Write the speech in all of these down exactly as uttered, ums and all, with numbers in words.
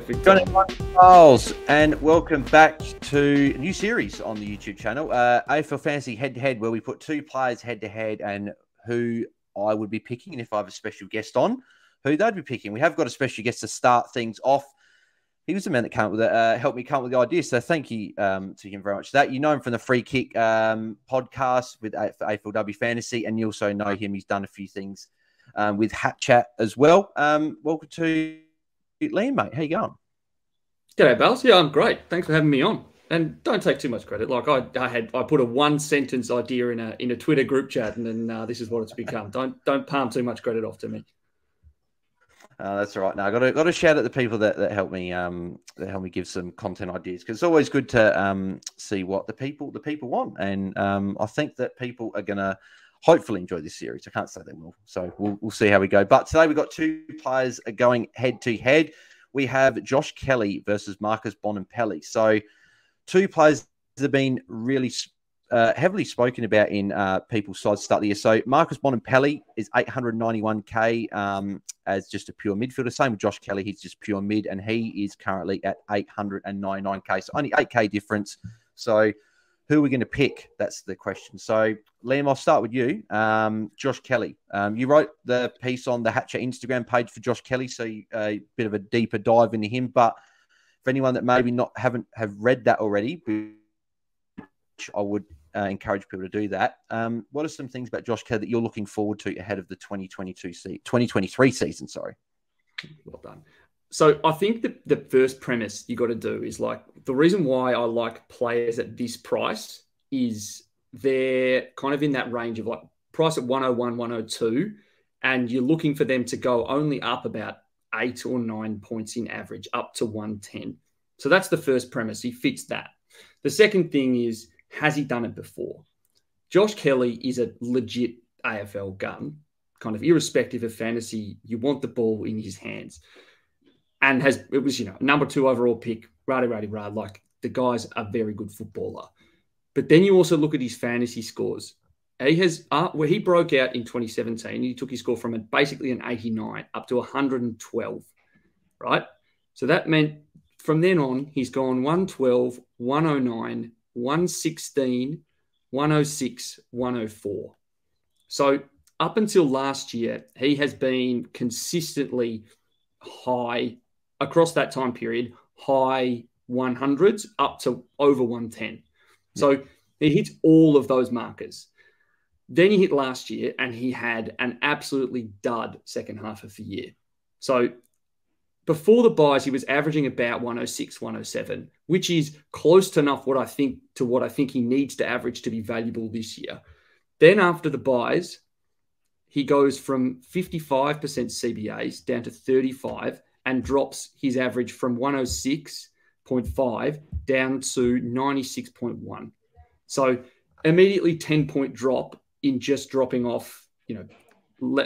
Perfect. Johnny Charles, and welcome back to a new series on the YouTube channel, uh, A F L Fantasy Head to Head, where we put two players head to head and who I would be picking, and if I have a special guest on, who they'd be picking. We have got a special guest to start things off. He was the man that came up with it, uh, helped me come up with the idea, so thank you um, to him very much for that. You know him from the Free Kick um, podcast with A F L W Fantasy, and you also know him. He's done a few things um, with Hatchat as well. Um, welcome to Liam, mate. How you going? G'day, Bals. Yeah, I'm great. Thanks for having me on. And don't take too much credit. Like I, I had, I put a one-sentence idea in a in a Twitter group chat, and then uh, this is what it's become. Don't don't palm too much credit off to me. Uh, that's all right. Now I got to got to shout at the people that that help me um that help me give some content ideas, because it's always good to um see what the people the people want, and um I think that people are gonna hopefully enjoy this series. I can't say they will, so we'll, we'll see how we go. But today we've got two players going head-to-head. We have Josh Kelly versus Marcus Bontempelli. So two players that have been really uh, heavily spoken about in uh, people's sides to start the year. So Marcus Bontempelli is eight hundred ninety-one K um, as just a pure midfielder. Same with Josh Kelly. He's just pure mid, and he is currently at eight hundred ninety-nine K. So only eight K difference. So who are we going to pick? That's the question. So, Liam, I'll start with you. Um, Josh Kelly. Um, you wrote the piece on the Hatchet Instagram page for Josh Kelly, so you, uh, a bit of a deeper dive into him. But for anyone that maybe not haven't have read that already, which I would uh, encourage people to do that. Um, what are some things about Josh Kelly that you're looking forward to ahead of the twenty twenty-two se- twenty twenty-three season? Sorry. Well done. So I think the, the first premise you got to do is, like, the reason why I like players at this price is they're kind of in that range of, like, price at one oh one, one oh two, and you're looking for them to go only up about eight or nine points in average up to one ten. So that's the first premise. He fits that. The second thing is, has he done it before? Josh Kelly is a legit A F L gun, kind of irrespective of fantasy. You want the ball in his hands. And has it was, you know, number two overall pick, rada, rada, rada. Like, the guy's a very good footballer. But then you also look at his fantasy scores. He has, uh, where he broke out in twenty seventeen, he took his score from a, basically an eighty-nine up to one twelve, right? So that meant from then on, he's gone one twelve, one oh nine, one sixteen, one oh six, one oh four. So up until last year, he has been consistently high across that time period, high one hundreds up to over one ten. So he hits all of those markers. Then he hit last year, and he had an absolutely dud second half of the year. So before the buys, he was averaging about one oh six, one oh seven, which is close to enough what I think to what I think he needs to average to be valuable this year. Then after the buys, he goes from fifty-five percent C B As down to thirty-five, and drops his average from one oh six point five down to ninety-six point one. So immediately ten-point drop in just dropping off, you know,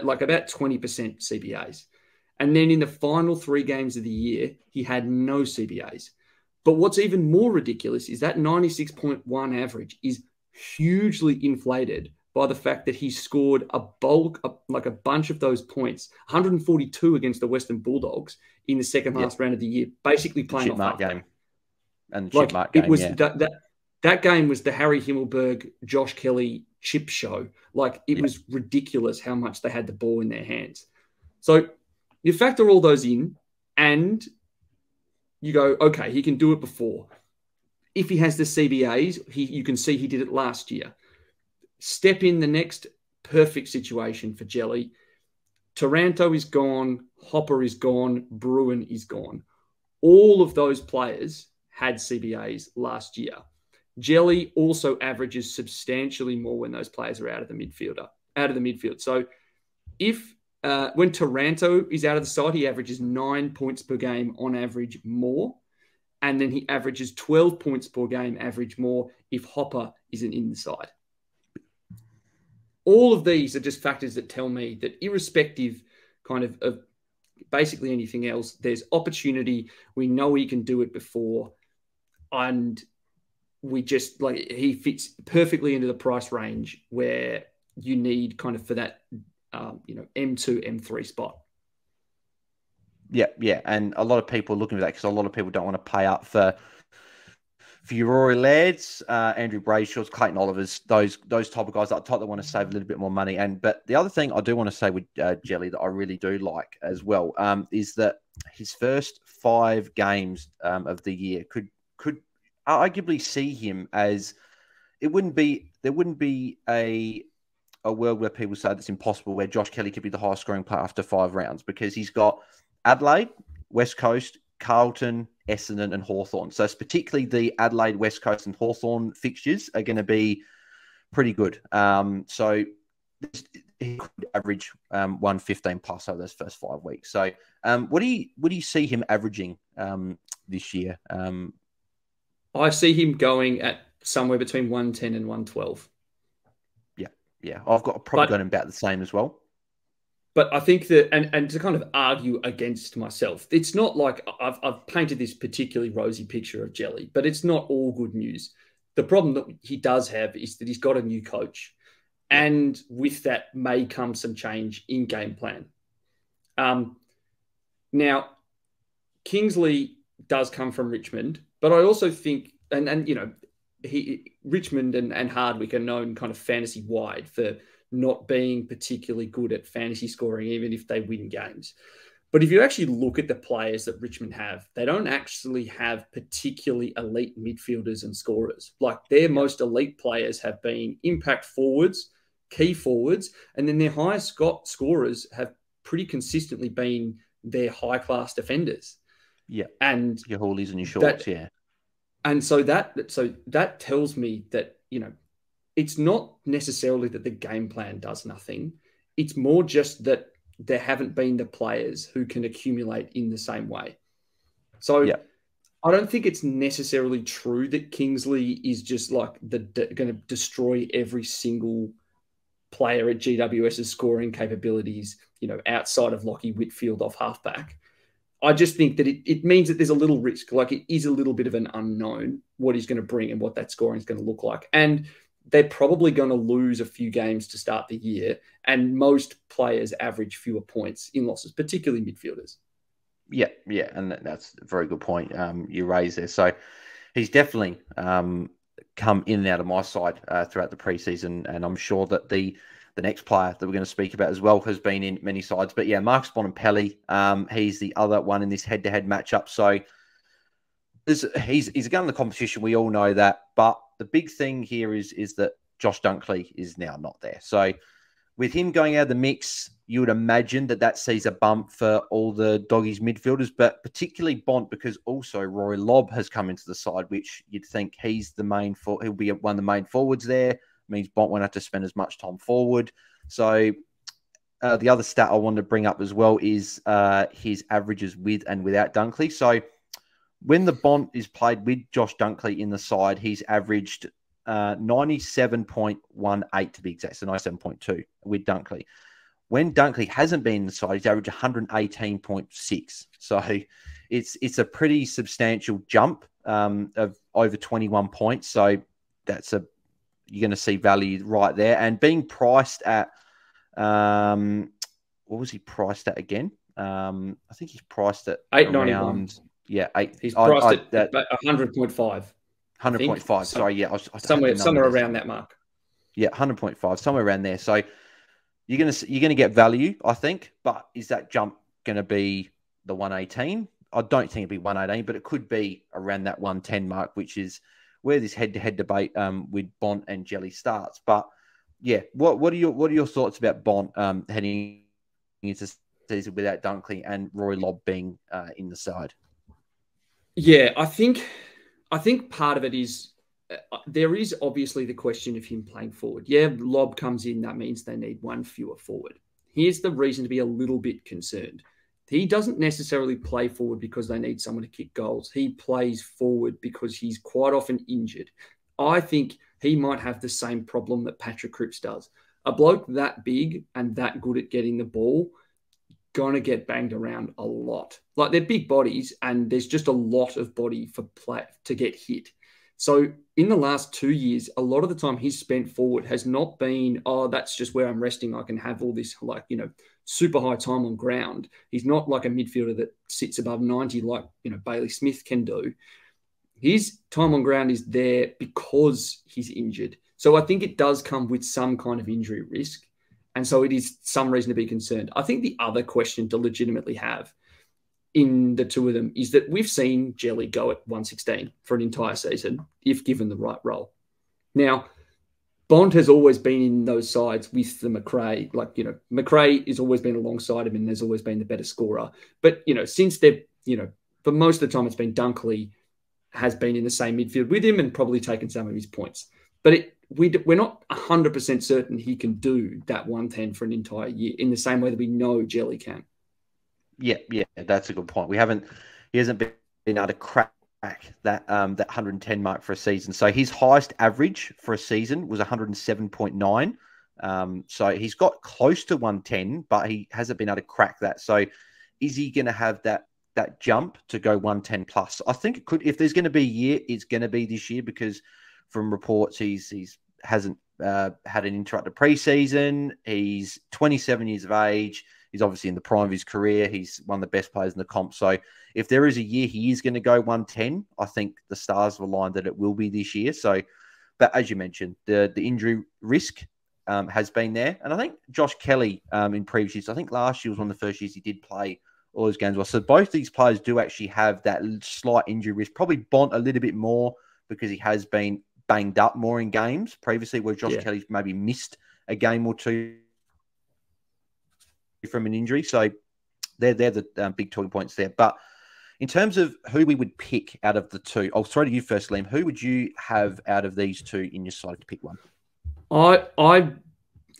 like about twenty percent C B As. And then in the final three games of the year, he had no C B As. But what's even more ridiculous is that ninety-six point one average is hugely inflated by the fact that he scored a bulk, a, like a bunch of those points, one forty-two against the Western Bulldogs in the second last yep. round of the year, basically playing off that game. And the like, chipmark game, it was yeah. that, that that game was the Harry Himmelberg, Josh Kelly chip show. Like, it yep. was ridiculous how much they had the ball in their hands. So you factor all those in, and you go, okay, he can do it before. If he has the C B As, he you can see he did it last year. Step in the next perfect situation for Jelly. Taranto is gone. Hopper is gone. Bruin is gone. All of those players had C B As last year. Jelly also averages substantially more when those players are out of the midfielder, out of the midfield. So if uh, when Taranto is out of the side, he averages nine points per game on average more. And then he averages twelve points per game average more if Hopper isn't in the side. All of these are just factors that tell me that irrespective kind of of basically anything else, there's opportunity. We know he can do it before. And we just, like, he fits perfectly into the price range where you need kind of for that, um, you know, M two, M three spot. yeah, yeah. And a lot of people are looking for that because a lot of people don't want to pay up for Fiori Laird's, uh, Andrew Brayshaw's, Clayton Oliver's, those those type of guys that type that want to save a little bit more money. And but the other thing I do want to say with uh, Jelly that I really do like as well um, is that his first five games um, of the year could could arguably see him as it wouldn't be there wouldn't be a a world where people say that's impossible where Josh Kelly could be the highest scoring player after five rounds because he's got Adelaide, West Coast, Carlton, Essendon and Hawthorn. So it's particularly the Adelaide, West Coast and Hawthorn fixtures are going to be pretty good. Um, so this, he could average um, one fifteen plus over those first five weeks. So um, what do you what do you see him averaging um, this year? Um, I see him going at somewhere between one ten and one twelve. Yeah, yeah. I've got probably but, got him about the same as well. But I think that, and, and to kind of argue against myself, it's not like I've, I've painted this particularly rosy picture of Jelly, but it's not all good news. The problem that he does have is that he's got a new coach. And with that may come some change in game plan. Um, now, Kingsley does come from Richmond, but I also think, and, and you know, he Richmond and, and Hardwick are known kind of fantasy-wide for not being particularly good at fantasy scoring, even if they win games. But if you actually look at the players that Richmond have, they don't actually have particularly elite midfielders and scorers. Like their most elite players have been impact forwards, key forwards, and then their highest scorers have pretty consistently been their high-class defenders. Yeah, and your Hawleys and your Shorts, that, yeah. And so that so that tells me that, you know, it's not necessarily that the game plan does nothing. It's more just that there haven't been the players who can accumulate in the same way. So yeah. I don't think it's necessarily true that Kingsley is just like the going to destroy every single player at GWS's scoring capabilities, you know, outside of Lockie Whitfield off halfback. I just think that it, it means that there's a little risk. Like it is a little bit of an unknown what he's going to bring and what that scoring is going to look like. And they're probably going to lose a few games to start the year, and most players average fewer points in losses, particularly midfielders. Yeah, yeah, and that's a very good point um, you raise there. So he's definitely um, come in and out of my side uh, throughout the preseason, and I'm sure that the the next player that we're going to speak about as well has been in many sides. But yeah, Marcus Bontempelli, um, he's the other one in this head-to-head matchup. So this, he's he's a gun in the competition. We all know that, but the big thing here is is that Josh Dunkley is now not there. So with him going out of the mix, you would imagine that that sees a bump for all the doggies midfielders, but particularly Bont, because also Roy Lobb has come into the side, which you'd think he's the main for he'll be one of the main forwards there. It means Bont won't have to spend as much time forward. So uh, the other stat I wanted to bring up as well is uh, his averages with and without Dunkley. So when the Bont is played with Josh Dunkley in the side, he's averaged uh, ninety-seven point one eight to be exact, so ninety-seven point two with Dunkley. When Dunkley hasn't been in the side, he's averaged one eighteen point six. So it's it's a pretty substantial jump um, of over twenty-one points. So that's a you're going to see value right there. And being priced at um, what was he priced at again? Um, I think he's priced at eight ninety-one. Yeah, eight, he's priced I, I, that, at one hundred point five. one hundred point five, sorry, yeah. I was, I somewhere somewhere around that mark. Yeah, one hundred point five, somewhere around there. So you're going to you're gonna get value, I think, but is that jump going to be the one eighteen? I don't think it'd be one eighteen, but it could be around that one ten mark, which is where this head-to-head debate um, with Bont and Jelly starts. But, yeah, what what are your what are your thoughts about Bont um, heading into season without Dunkley and Roy Lobb being uh, in the side? Yeah, I think I think part of it is uh, there is obviously the question of him playing forward. Yeah, Lobb comes in. That means they need one fewer forward. Here's the reason to be a little bit concerned. He doesn't necessarily play forward because they need someone to kick goals. He plays forward because he's quite often injured. I think he might have the same problem that Patrick Cripps does. A bloke that big and that good at getting the ball going to get banged around a lot. Like they're big bodies and there's just a lot of body for play to get hit. So in the last two years, a lot of the time he's spent forward has not been, oh, that's just where I'm resting. I can have all this, like, you know, super high time on ground. He's not like a midfielder that sits above ninety like, you know, Bailey Smith can do. His time on ground is there because he's injured. So I think it does come with some kind of injury risk. And so it is some reason to be concerned. I think the other question to legitimately have in the two of them is that we've seen Jelly go at one sixteen for an entire season, if given the right role. Now, Bont has always been in those sides with the McCrae. Like, you know, McCrae has always been alongside him and there's always been the better scorer. But, you know, since they've, you know, for most of the time it's been Dunkley has been in the same midfield with him and probably taken some of his points. But it, we, we're not one hundred percent certain he can do that one ten for an entire year in the same way that we know Jelly can. Yeah, yeah, that's a good point. We haven't, he hasn't been able to crack that um, that one ten mark for a season. So his highest average for a season was one oh seven point nine. Um, so he's got close to one ten, but he hasn't been able to crack that. So is he going to have that that jump to go one ten plus? I think it could. If there's going to be a year, it's going to be this year because from reports, he's he's hasn't uh, had an interrupted preseason. He's twenty-seven years of age. He's obviously in the prime of his career. He's one of the best players in the comp. So if there is a year he is going to go one ten, I think the stars have aligned that it will be this year. So, but as you mentioned, the, the injury risk um, has been there. And I think Josh Kelly um, in previous years, I think last year was one of the first years he did play all those games well. So both these players do actually have that slight injury risk. Probably Bont a little bit more because he has been banged up more in games previously where Josh yeah. Kelly's maybe missed a game or two from an injury. So they're, they're the um, big talking points there. But in terms of who we would pick out of the two, I'll throw to you first, Liam. Who would you have out of these two in your side to pick one? I I,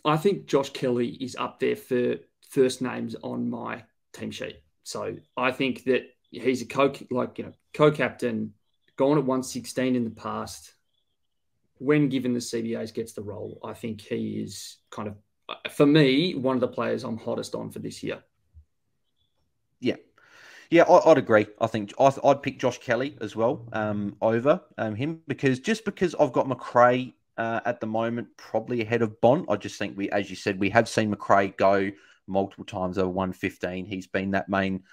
I think Josh Kelly is up there for first names on my team sheet. So I think that he's a co like you know co-captain, gone at one sixteen in the past. When given the C B As gets the role, I think he is kind of, for me, one of the players I'm hottest on for this year. Yeah. Yeah, I, I'd agree. I think I, I'd pick Josh Kelly as well um, over um, him because just because I've got McCrae uh, at the moment probably ahead of Bont, I just think we, as you said, we have seen McCrae go multiple times over one fifteen. He's been that main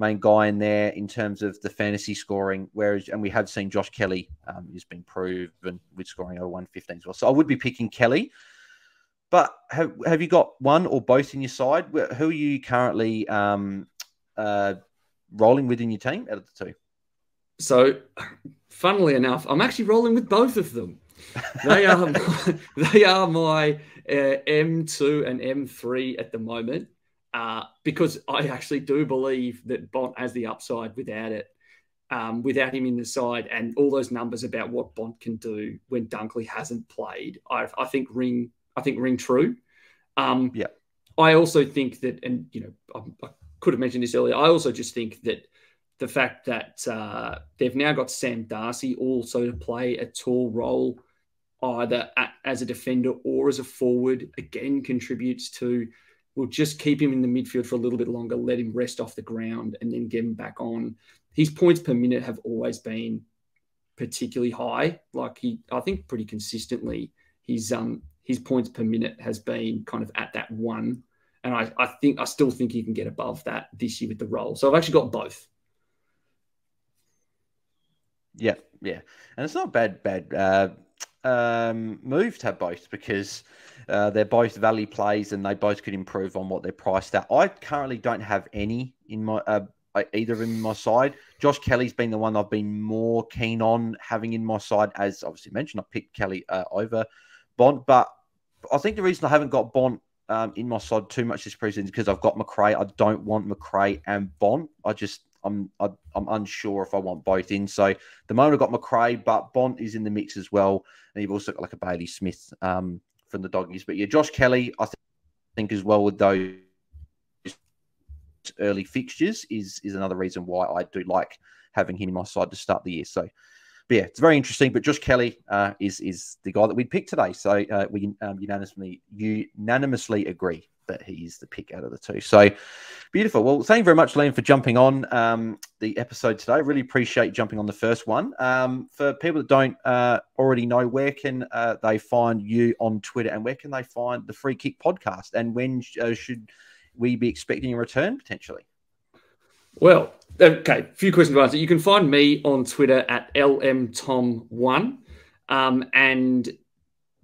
main guy in there in terms of the fantasy scoring, whereas, and we have seen Josh Kelly um, has been proven with scoring over one fifteen as well. So I would be picking Kelly. But have have you got one or both in your side? Who are you currently um, uh, rolling with in your team out of the two? So, funnily enough, I'm actually rolling with both of them. They are my, they are my uh, M two and M three at the moment uh, because I actually do believe that Bont has the upside without it, um, without him in the side, and all those numbers about what Bont can do when Dunkley hasn't played, I, I think ring. I think ring true. Um, yeah. I also think that, and you know, I, I could have mentioned this earlier. I also just think that the fact that uh, they've now got Sam Darcy also to play a tall role, either at, as a defender or as a forward, again contributes to. We'll just keep him in the midfield for a little bit longer, let him rest off the ground, and then get him back on. His points per minute have always been particularly high. Like he, I think, pretty consistently, he's um. His points per minute has been kind of at that one. And I, I think I still think he can get above that this year with the role. So I've actually got both. Yeah, yeah. And it's not a bad, bad uh, um, move to have both because uh, they're both value plays and they both could improve on what they're priced at. I currently don't have any in my uh, either of them in my side. Josh Kelly's been the one I've been more keen on having in my side. As obviously mentioned, I picked Kelly uh, over Bont, but I think the reason I haven't got Bont um, in my side too much this preseason is because I've got McCrae. I don't want McCrae and Bont. I just I'm I, I'm unsure if I want both in. So the moment I've got McCrae, but Bont is in the mix as well, and you've also got like a Bailey Smith um, from the Doggies. But yeah, Josh Kelly, I think, think as well with those early fixtures is is another reason why I do like having him in my side to start the year. So. But yeah, it's very interesting. But Josh Kelly uh, is is the guy that we'd pick today. So uh, we um, unanimously, unanimously agree. that he is the pick out of the two. So beautiful. Well, thank you very much, Liam, for jumping on um, the episode today. Really appreciate jumping on the first one. Um, for people that don't uh, already know, where can uh, they find you on Twitter, and where can they find the Free Kick podcast? And when uh, should we be expecting a return potentially? Well, okay, a few questions to answer. You can find me on Twitter at L M Tom one, um, and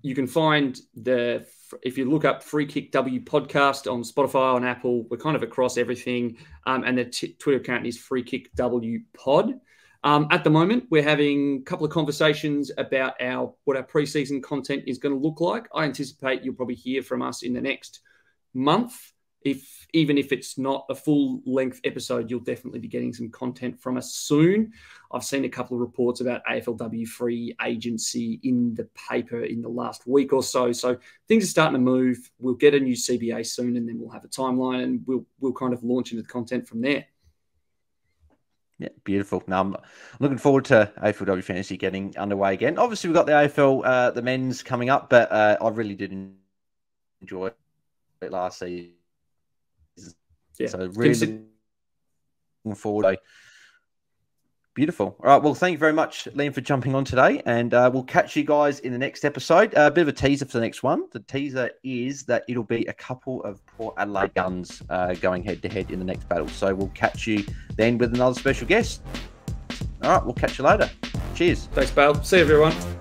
you can find the, if you look up Free Kick W podcast on Spotify, on Apple, we're kind of across everything, um, and the t- Twitter account is Free Kick W pod. Um, at the moment, we're having a couple of conversations about our what our preseason content is going to look like. I anticipate you'll probably hear from us in the next month. If even if it's not a full-length episode, you'll definitely be getting some content from us soon. I've seen a couple of reports about A F L W free agency in the paper in the last week or so. So things are starting to move. We'll get a new C B A soon, and then we'll have a timeline, and we'll we'll kind of launch into the content from there. Yeah, beautiful. Now, I'm looking forward to A F L W Fantasy getting underway again. Obviously, we've got the A F L, uh, the men's coming up, but uh, I really did enjoy it last season. Yeah. So really looking forward. Beautiful. All right. Well, thank you very much, Liam, for jumping on today, and uh, we'll catch you guys in the next episode. A uh, bit of a teaser for the next one. The teaser is that it'll be a couple of Port Adelaide guns uh, going head to head in the next battle. So we'll catch you then with another special guest. All right. We'll catch you later. Cheers. Thanks, Bale. See you, everyone.